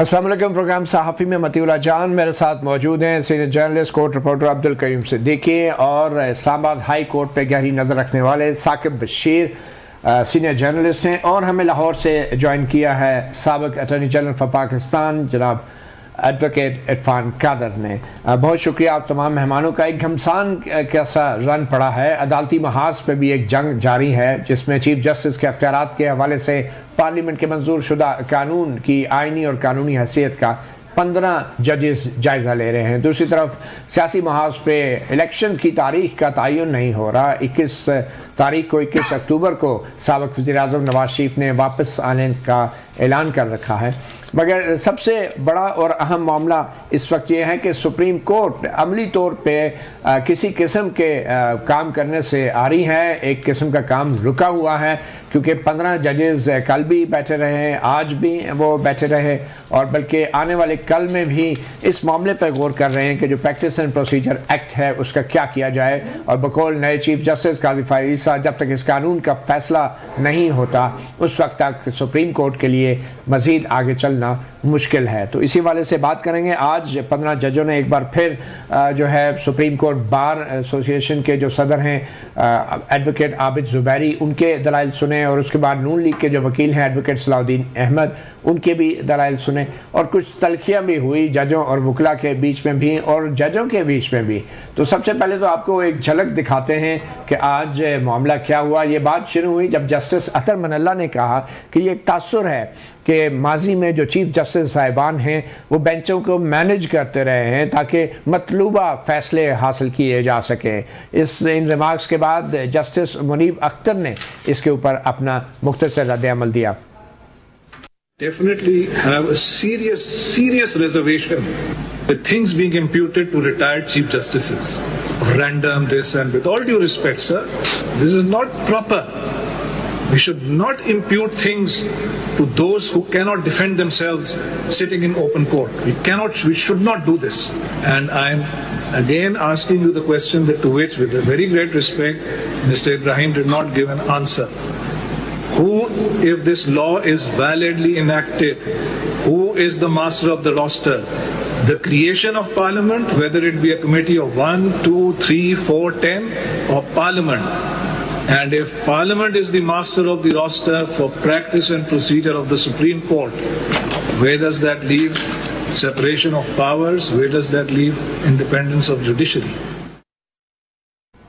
अस्सलाम वालेकुम। प्रोग्राम सहाफ़ी में मतिउल्लाह जान मेरे साथ मौजूद हैं, senior journalist court reporter Abdul Qayyum Siddiqui और इस्लामाबाद हाई कोर्ट पर गहरी नज़र रखने वाले साकिब बशीर सीनियर जर्नलिस्ट हैं। और हमें लाहौर से ज्वाइन किया है साबिक़ अटॉर्नी जनरल फॉर पाकिस्तान जनाब एडवोकेट इरफान कादर ने। बहुत शुक्रिया आप तमाम मेहमानों का। एक घमसान कैसा रन पड़ा है, अदालती महाज पर भी एक जंग जारी है जिसमें चीफ जस्टिस के अख्तियारात के हवाले से पार्लियामेंट के मंजूर शुदा कानून की आइनी और कानूनी हैसियत का 15 जजेस जायज़ा ले रहे हैं। दूसरी तरफ सियासी महाज पे इलेक्शन की तारीख का तयन नहीं हो रहा। 21 अक्टूबर को साबिक़ वज़ीर-ए-आज़म नवाज शरीफ ने वापस आने का ऐलान कर रखा है। मगर सबसे बड़ा और अहम मामला इस वक्त ये है कि सुप्रीम कोर्ट अमली तौर पे किसी किस्म के काम करने से आ रही है। एक किस्म का काम रुका हुआ है क्योंकि 15 जजेस कल भी बैठे रहे, आज भी वो बैठे रहे और बल्कि आने वाले कल में भी इस मामले पर गौर कर रहे हैं कि जो प्रैक्टिस एंड प्रोसीजर एक्ट है उसका क्या किया जाए। और बकौल नए चीफ जस्टिस काज़ी फ़ाइज़ ईसा जब तक इस कानून का फैसला नहीं होता उस वक्त तक सुप्रीम कोर्ट के लिए मज़ीद आगे चलना मुश्किल है। तो इसी वाले से बात करेंगे। आज 15 जजों ने एक बार फिर जो है सुप्रीम कोर्ट बार एसोसिएशन के जो सदर हैं एडवोकेट आबिद जुबैरी उनके दलाइल सुने और उसके बाद नून लीग के जो वकील हैं एडवोकेट सलाउद्दीन अहमद उनके भी दलाइल सुने और कुछ तलखियाँ भी हुई जजों और वकला के बीच में भी और जजों के बीच में भी। तो सबसे पहले तो आपको एक झलक दिखाते हैं कि आज मामला क्या हुआ। ये बात शुरू हुई जब जस्टिस अतर मनल्ला ने कहा कि ये एक तासुर है कि माजी में जो चीफ जस्टिस साहिबान हैं वो बेंचों को मैनेज करते रहे हैं ताकि मतलूबा फैसले हासिल किए जा सकें। इन रिमार्क्स के बाद जस्टिस मुनीब अख्तर ने इसके ऊपर अपना मुख्तसर रद्द-ए-अमल दिया। Definitely have a serious reservation with things being imputed to retired chief justices. Random this and with all due respect, sir, this is not proper. We should not impute things to those who cannot defend themselves sitting in open court. We should not do this. And I'm again asking you the question that to which, with a very great respect, Mr. Ibrahim did not give an answer. Who, if this law is validly enacted, who is the master of the roster? The creation of parliament, whether it be a committee of 1, 2, 3, 4, 10 or parliament. And if parliament is the master of the roster for practice and procedure of the Supreme Court, where does that leave separation of powers? Where does that leave independence of judiciary?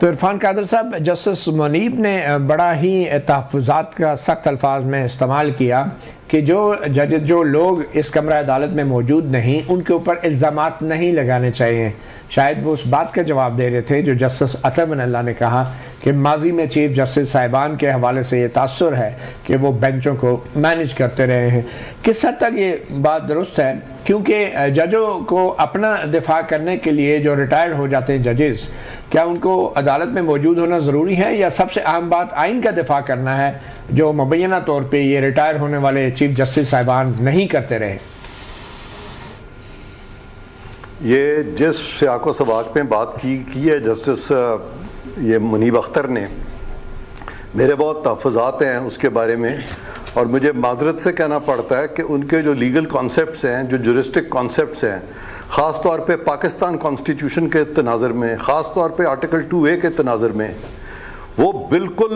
तो इरफान कादर साहब, justice Munib ने बड़ा ही तहफ़ुज़ात का सख्त अल्फाज में इस्तेमाल किया कि जो जज जो लोग इस कमरा अदालत में मौजूद नहीं उनके ऊपर इल्ज़ामात नहीं लगाने चाहिए। शायद वो उस बात का जवाब दे रहे थे जो जस्टिस अतर मनल्ला ने कहा कि माजी में चीफ जस्टिस साहिबान के हवाले से ये तासुर है कि वो बेंचों को मैनेज करते रहे हैं। किस हद तक ये बात दुरुस्त है क्योंकि जजों को अपना दिफा करने के लिए जो रिटायर हो जाते हैं जजेस, क्या उनको अदालत में मौजूद होना ज़रूरी है या सबसे अहम बात आइन का दिफा करना है जो मुबैना तौर पर ये रिटायर होने वाले चीफ जस्टिस साहिबान नहीं करते रहे? ये जिस सियाको सवाक में बात की है जस्टिस ये मुनीब अख्तर ने, मेरे बहुत तहफ़ुज़ात हैं उसके बारे में और मुझे माजरत से कहना पड़ता है कि उनके जो लीगल कॉन्सेप्ट्स हैं, जो जुरिस्टिक कॉन्सेप्ट्स हैं, ख़ास तौर पे पाकिस्तान कॉन्स्टिट्यूशन के तनाज़र में, ख़ास तौर पे आर्टिकल 2A के तनाज़र में, वो बिल्कुल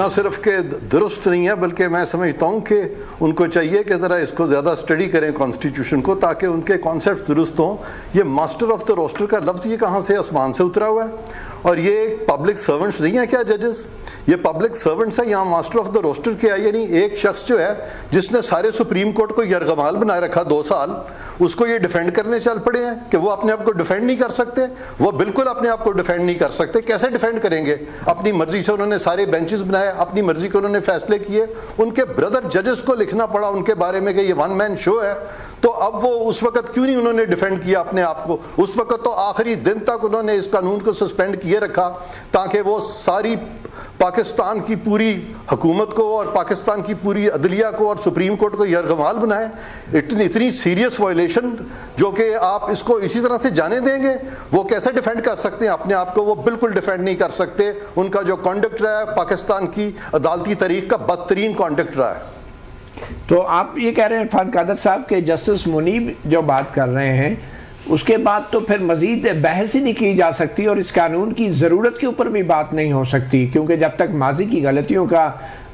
ना सिर्फ के दुरुस्त नहीं है बल्कि मैं समझता हूँ कि उनको चाहिए कि ज़रा इसको ज़्यादा स्टडी करें कॉन्स्टिट्यूशन को ताकि उनके कॉन्सेप्ट दुरुस्त हों। ये मास्टर ऑफ द रोस्टर का लफ्ज़ ये कहाँ से आसमान से उतरा हुआ है? और ये पब्लिक सर्वेंट्स नहीं है क्या जजेस? ये पब्लिक सर्वेंट्स हैं। यहाँ मास्टर ऑफ द रोस्टर क्या है? यानी एक शख्स जो है जिसने सारे सुप्रीम कोर्ट को यरगमाल बना रखा 2 साल, उसको ये डिफेंड करने चल पड़े हैं कि वो अपने आप को डिफेंड नहीं कर सकते। वो बिल्कुल अपने आप को डिफेंड नहीं कर सकते। कैसे डिफेंड करेंगे? अपनी मर्जी से उन्होंने सारे बेंचेस बनाए, अपनी मर्जी के उन्होंने फैसले किए। उनके ब्रदर जजेस को लिखना पड़ा उनके बारे में कि ये वन मैन शो है। तो अब वो उस वक्त क्यों नहीं उन्होंने डिफेंड किया अपने आप को? उस वक्त तो आखिरी दिन तक उन्होंने इस कानून को सस्पेंड किए रखा ताकि वो सारी पाकिस्तान की पूरी हुकूमत को और पाकिस्तान की पूरी अदलिया को और सुप्रीम कोर्ट को यरगमाल बनाए। इतनी सीरियस वायलेशन जो कि आप इसको इसी तरह से जाने देंगे? वो कैसे डिफेंड कर सकते हैं अपने आप को? वो बिल्कुल डिफेंड नहीं कर सकते। उनका जो कॉन्डक्ट रहा है पाकिस्तान की अदालती तारीख का बदतरीन कॉन्डक्ट रहा है। तो आप ये कह रहे हैं इरफान कादर साहब के जस्टिस मुनीब जो बात कर रहे हैं उसके बाद तो फिर मज़ीद बहस ही नहीं की जा सकती और इस कानून की ज़रूरत के ऊपर भी बात नहीं हो सकती, क्योंकि जब तक माजी की गलतियों का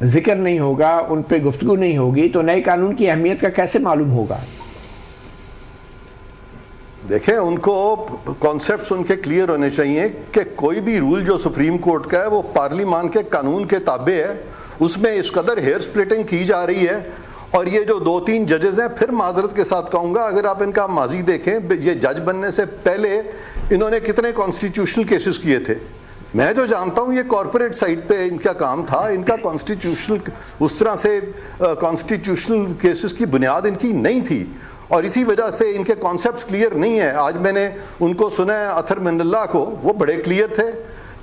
जिक्र नहीं होगा, उन पर गुफ्तगू नहीं होगी, तो नए कानून की अहमियत का कैसे मालूम होगा। देखें, उनको कॉन्सेप्ट्स उनके क्लियर होने चाहिए कि कोई भी रूल जो सुप्रीम कोर्ट का है वो पार्लियामान के कानून के ताबे है, उसमें इस कदर हेयर स्प्लिटिंग की जा रही है। और ये जो 2-3 जजेस हैं, फिर माजरत के साथ कहूँगा, अगर आप इनका माजी देखें, ये जज बनने से पहले इन्होंने कितने कॉन्स्टिट्यूशनल केसेस किए थे। मैं जो जानता हूँ ये कॉरपोरेट साइड पे इनका काम था, इनका कॉन्स्टिट्यूशनल उस तरह से कॉन्स्टिट्यूशनल केसेस की बुनियाद इनकी नहीं थी और इसी वजह से इनके कॉन्सेप्ट्स क्लियर नहीं है। आज मैंने उनको सुना है, अतर मनल्ला को, वो बड़े क्लियर थे,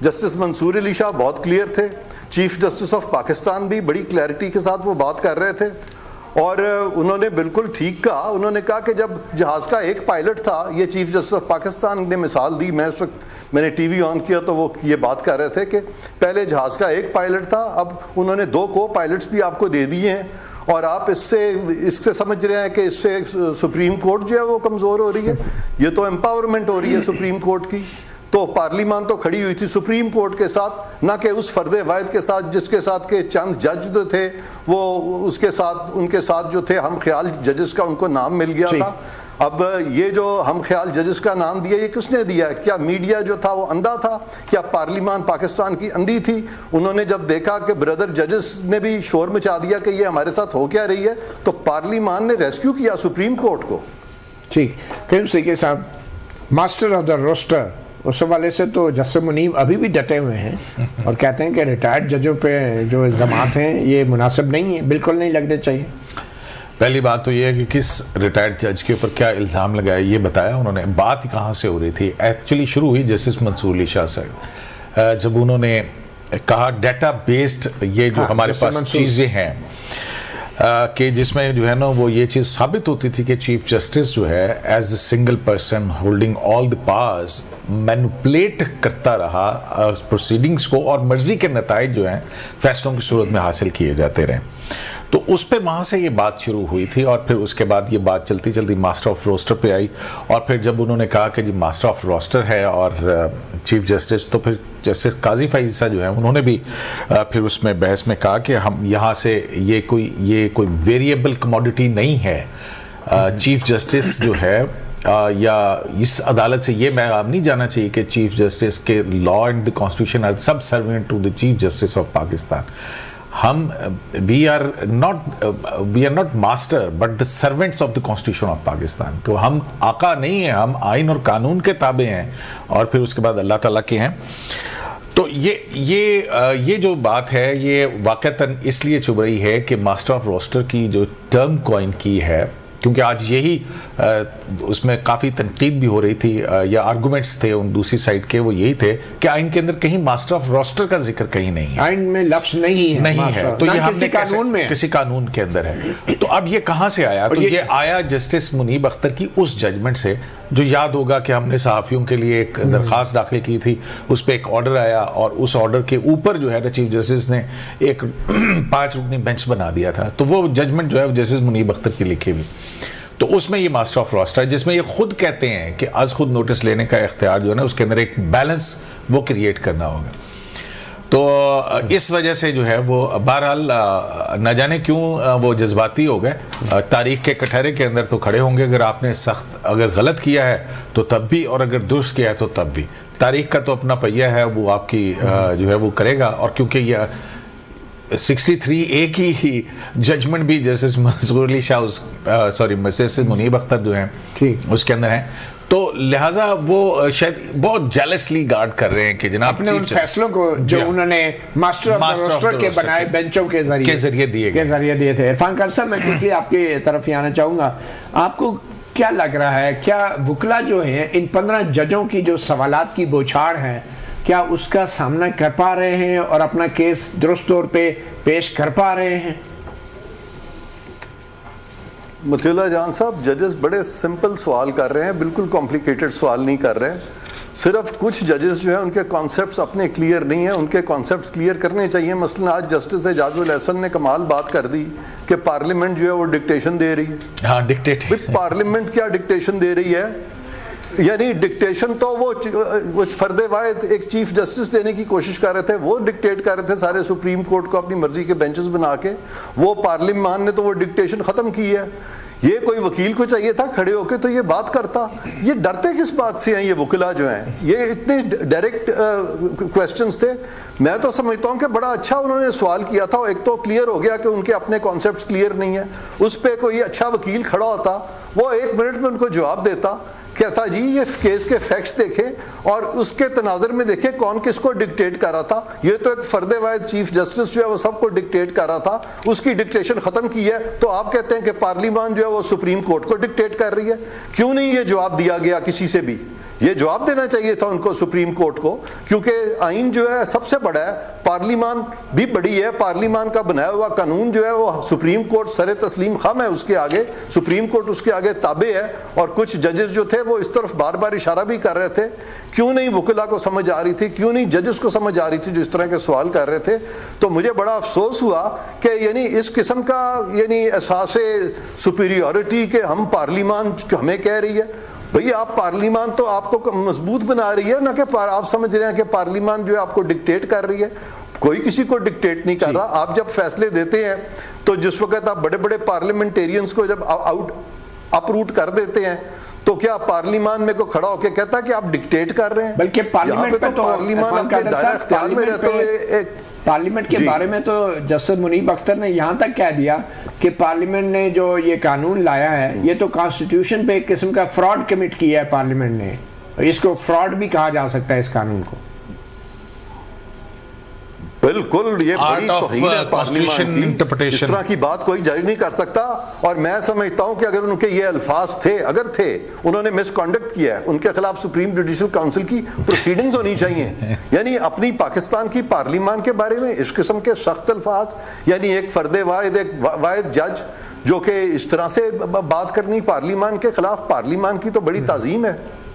जस्टिस मंसूर अली शाह बहुत क्लियर थे, चीफ जस्टिस ऑफ पाकिस्तान भी बड़ी क्लैरिटी के साथ वो बात कर रहे थे और उन्होंने बिल्कुल ठीक कहा। उन्होंने कहा कि जब जहाज़ का एक पायलट था, ये चीफ जस्टिस ऑफ पाकिस्तान ने मिसाल दी, मैं उस वक्त मैंने टीवी ऑन किया तो वो ये बात कर रहे थे कि पहले जहाज़ का एक पायलट था, अब उन्होंने 2 को पायलट्स भी आपको दे दिए हैं और आप इससे समझ रहे हैं कि इससे सुप्रीम कोर्ट जो है वो कमज़ोर हो रही है। ये तो एम्पावरमेंट हो रही है सुप्रीम कोर्ट की। तो पार्लियामान तो खड़ी हुई थी सुप्रीम कोर्ट के साथ, ना कि उस फर्द वायद के साथ जिसके साथ के चंद जज जो थे वो उसके साथ उनके साथ जो थे हम ख्याल जजेस का उनको नाम मिल गया था। अब ये जो हम ख्याल जजेस का नाम दिया, ये किसने दिया? क्या मीडिया जो था वो अंधा था? क्या पार्लियामान पाकिस्तान की अंधी थी? उन्होंने जब देखा कि ब्रदर जजेस ने भी शोर मचा दिया कि ये हमारे साथ हो क्या रही है, तो पार्लियामान ने रेस्क्यू किया सुप्रीम कोर्ट को। ठीक, कय्यूम साहब मास्टर ऑफ द रोस्टर, उस वाले से तो जस्टिस मुनीब अभी भी डटे हुए हैं और कहते हैं कि रिटायर्ड जजों पे जो इल्ज़ामात हैं ये मुनासिब नहीं है, बिल्कुल नहीं लगने चाहिए। पहली बात तो ये है कि किस रिटायर्ड जज के ऊपर क्या इल्ज़ाम लगाया, ये बताया उन्होंने। बात ही कहाँ से हो रही थी? एक्चुअली शुरू हुई जस्टिस मंसूर अली शाह साहब, जब उन्होंने कहा डाटा बेस्ड ये जो हमारे पास चीज़ें हैं कि जिसमें जो है ना वो ये चीज़ साबित होती थी कि चीफ जस्टिस जो है as a single person holding all the powers manipulate करता रहा प्रोसीडिंग्स को और मर्जी के नताइज जो हैं फैसलों की सूरत में हासिल किए जाते रहे। तो उस पर वहाँ से ये बात शुरू हुई थी और फिर उसके बाद ये बात चलती चलती मास्टर ऑफ रोस्टर पे आई और फिर जब उन्होंने कहा कि जी मास्टर ऑफ रोस्टर है और चीफ जस्टिस, तो फिर जस्टिस काज़ी फ़ाइज़ ईसा जो है उन्होंने भी फिर उसमें बहस में कहा कि हम यहाँ से ये कोई वेरिएबल कमोडिटी नहीं है। चीफ जस्टिस जो है या इस अदालत से ये पैगाम नहीं जाना चाहिए कि चीफ जस्टिस के law and the constitution are subservient to the chief justice of Pakistan. हम we are not master but the servants of the constitution of Pakistan. तो हम आका नहीं हैं, हम आइन और कानून के ताबे हैं और फिर उसके बाद अल्लाह ताला के हैं। तो ये जो बात है ये वाक़तन इसलिए चुभ रही है कि मास्टर ऑफ रोस्टर की जो टर्म कॉइन की है, क्योंकि आज यही उसमें काफ़ी तनकीद भी हो रही थी या आर्गूमेंट्स थे उन दूसरी साइड के, वो यही थे कि आइन के अंदर कहीं मास्टर ऑफ रोस्टर का जिक्र कहीं नहीं है, आइन में लफ्ज नहीं है। तो ये हमने किसी कानून के अंदर है, तो अब ये कहाँ से आया? तो ये आया जस्टिस मुनीब अख्तर की उस जजमेंट से, जो याद होगा कि हमने सहाफ़ियों के लिए एक दरख्वास्त दाखिल की थी, उस पर एक ऑर्डर आया और उस ऑर्डर के ऊपर जो है ना चीफ जस्टिस ने एक 5 रुकनी बेंच बना दिया था। तो वो जजमेंट जो है जस्टिस मुनीब अख्तर की लिखी हुई, तो उसमें ये मास्टर ऑफ रोस्टर है जिसमें ये खुद कहते हैं कि आज खुद नोटिस लेने का इख्तियार जो है ना उसके अंदर एक बैलेंस वो क्रिएट करना होगा। तो इस वजह से जो है वो बहरहाल न जाने क्यों वो जज्बाती हो गए। तारीख के कटहरे के अंदर तो खड़े होंगे, अगर आपने सख्त अगर गलत किया है तो तब भी और अगर दुरुस्त किया है तो तब भी। तारीख का तो अपना पहिया है, वो आपकी जो है वो करेगा। और क्योंकि यह 63 ए की जजमेंट भी जस्टिस मंसूर अली शाह जस्टिस मुनीब अख्तर जो हैं उसके अंदर हैं, तो लिहाजा वो शायद बहुत जेलसली गार्ड कर रहे हैं कि जनाब अपने उन फैसलों को जो उन्होंने मास्टर ऑफ द रोस्टर के बनाए बेंचों के जरिए दिए थे। इरफान कादर साहब, मैं क्विकली आपके तरफ ही आना चाहूँगा, आपको क्या लग रहा है क्या वुकला जो हैं इन 15 जजों की जो सवालात की बौछाड़ हैं क्या उसका सामना कर पा रहे हैं और अपना केस दुरुस्त तौर पे पेश कर पा रहे हैं? मतिउल्लाह जान साहब, जजेस बड़े सिंपल सवाल कर रहे हैं, बिल्कुल कॉम्प्लिकेटेड सवाल नहीं कर रहे हैं। सिर्फ कुछ जजेस जो है उनके कॉन्सेप्ट्स अपने क्लियर नहीं हैं, उनके कॉन्सेप्ट्स क्लियर करने चाहिए। मसलन आज जस्टिस एजाज उल एहसन ने कमाल बात कर दी कि पार्लियामेंट जो है वो डिक्टेशन दे रही है। हाँ, डिक्टेट। पार्लियामेंट क्या डिक्टेशन दे रही है? यानी डिक्टेशन तो वो फर्द वाहिद एक चीफ जस्टिस देने की कोशिश कर रहे थे, वो डिक्टेट कर रहे थे सारे सुप्रीम कोर्ट को अपनी मर्जी के बेंचेस बना के। वो पार्लियामान ने तो वो डिक्टेशन ख़त्म की है। ये कोई वकील को चाहिए था खड़े होके तो ये बात करता। ये डरते किस बात से हैं ये वकीला जो हैं? ये इतने डायरेक्ट क्वेश्चंस थे। मैं तो समझता हूँ कि बड़ा अच्छा उन्होंने सवाल किया था। एक तो क्लियर हो गया कि उनके अपने कॉन्सेप्ट्स क्लियर नहीं है। उस पर कोई अच्छा वकील खड़ा होता, वो एक मिनट में उनको जवाब देता, कहता जी ये केस के फैक्ट्स देखें और उसके तनाजर में देखें कौन किसको डिक्टेट कर रहा था। ये तो एक फर्दे वाहिद चीफ जस्टिस जो है वो सबको डिक्टेट कर रहा था, उसकी डिक्टेशन ख़त्म की है। तो आप कहते हैं कि पार्लियामान जो है वो सुप्रीम कोर्ट को डिक्टेट कर रही है। क्यों नहीं ये जवाब दिया गया? किसी से भी ये जवाब देना चाहिए था उनको, सुप्रीम कोर्ट को, क्योंकि आइन जो है सबसे बड़ा है, पार्लियामान भी बड़ी है। पार्लियामान का बनाया हुआ कानून जो है वो सुप्रीम कोर्ट सरे तस्लीम खम है उसके आगे, सुप्रीम कोर्ट उसके आगे ताबे है। और कुछ जजेस जो थे वो इस तरफ बार बार इशारा भी कर रहे थे। क्यों नहीं वकीला को समझ आ रही थी? क्यों नहीं जजेस को समझ आ रही थी जो इस तरह के सवाल कर रहे थे? तो मुझे बड़ा अफसोस हुआ कि यानी इस किस्म का यानी एहसास सुपीरियॉरिटी के हम पार्लियामान हमें कह रही है। भैया आप पार्लियामान तो आपको मजबूत बना रही है ना, कि आप समझ रहे हैं कि पार्लियामान जो है आपको डिक्टेट कर रही है। कोई किसी को डिक्टेट नहीं कर रहा। आप जब फैसले देते हैं तो जिस वक्त आप बड़े बड़े पार्लियामेंटेरियंस को जब आउट अपरूट कर देते हैं तो क्या पार्लियामान में को खड़ा होकर कहता है कि आप डिक्टेट कर रहे हैं? बल्कि पार्लियामेंट पे तो पार्लियामान अपने दायरे इख्तियार में रहते हुए पार्लियामेंट के बारे में तो जस्टिस मुनीब अख्तर ने यहाँ तक कह दिया कि पार्लियामेंट ने जो ये कानून लाया है ये तो कॉन्स्टिट्यूशन पे एक किस्म का फ्रॉड कमिट किया है पार्लियामेंट ने, और इसको फ्रॉड भी कहा जा सकता है इस कानून को। बिल्कुल ये बड़ी तौहीन है पार्लियामेंट की। इंटरप्रिटेशन इस तरह की बात कोई जज नहीं कर सकता। और मैं समझता हूं कि अगर उनके ये अल्फाज थे, अगर थे, उन्होंने मिसकंडक्ट किया है, उनके खिलाफ सुप्रीम जुडिशल काउंसिल की प्रोसीडिंग्स होनी चाहिए। यानी अपनी पाकिस्तान की पार्लियामान के बारे में इस किस्म के सख्त अल्फाज, यानी एक फर्द वाहिद एक वाहिद जज जो कि इस तरह से बात करनी पार्लियामान के खिलाफ, पार्लियामान की तो बड़ी ताजीम है।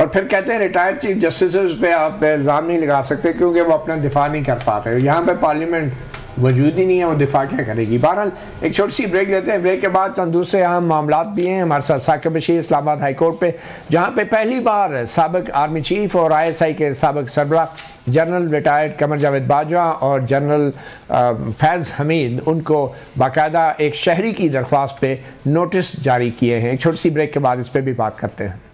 और फिर कहते हैं रिटायर्ड चीफ जस्टिस पे आप इल्ज़ाम नहीं लगा सकते क्योंकि वो अपना दिफा नहीं कर पा रहे। यहाँ पे पार्लियामेंट वजूद ही नहीं है, वो दिफा क्या करेगी। बहरहाल एक छोटी सी ब्रेक लेते हैं, ब्रेक के बाद चंद दूसरे अहम मामला भी हैं। हमारे साथ साकिब बशीर इस्लामाबाद हाई कोर्ट पे, जहाँ पे पहली बार साबिक आर्मी चीफ और ISI के साबिक सरबरा जनरल रिटायर्ड कमर जावेद बाजवा और जनरल फैज़ हमीद, उनको बाकायदा एक शहरी की दरख्वास्त पे नोटिस जारी किए हैं। एक छोटी सी ब्रेक के बाद इस पर भी बात करते हैं।